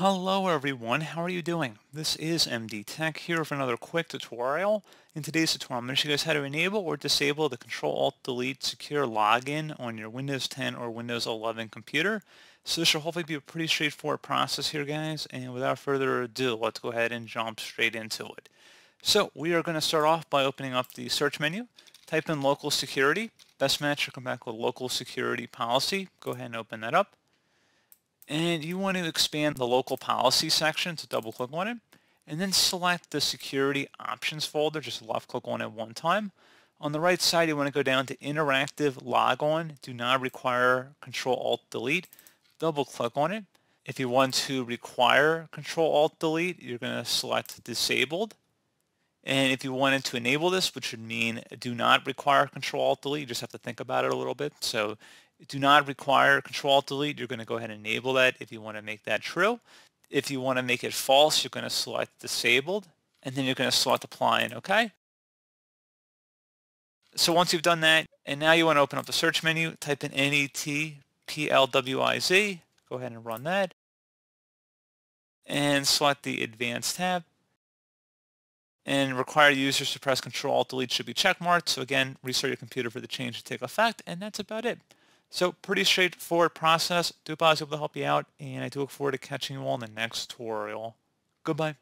Hello everyone, how are you doing? This is MD Tech here for another quick tutorial. In today's tutorial, I'm going to show you guys how to enable or disable the Control-Alt-Delete secure login on your Windows 10 or Windows 11 computer. So this should hopefully be a pretty straightforward process here, guys, and without further ado, let's go ahead and jump straight into it. So we are going to start off by opening up the search menu, type in Local Security, best match should come back with Local Security Policy, go ahead and open that up. And you want to expand the local policy section, so double click on it, and then select the security options folder, just left click on it one time. On the right side, you want to go down to interactive logon, do not require Control-Alt-Delete, double click on it. If you want to require Control-Alt-Delete, you're going to select disabled. And if you wanted to enable this, which would mean do not require Control-Alt-Delete, you just have to think about it a little bit. So do not require Control-Alt-Delete, you're going to go ahead and enable that if you want to make that true. If you want to make it false, you're going to select disabled, and then you're going to select apply and OK. So once you've done that, and now you want to open up the search menu, type in NETPLWIZ, go ahead and run that, and select the advanced tab. And require users to suppress Control-Alt-Delete should be checkmarked. So again, restart your computer for the change to take effect, and that's about it. So pretty straightforward process. Do hope I was able to help you out, and I do look forward to catching you all in the next tutorial. Goodbye.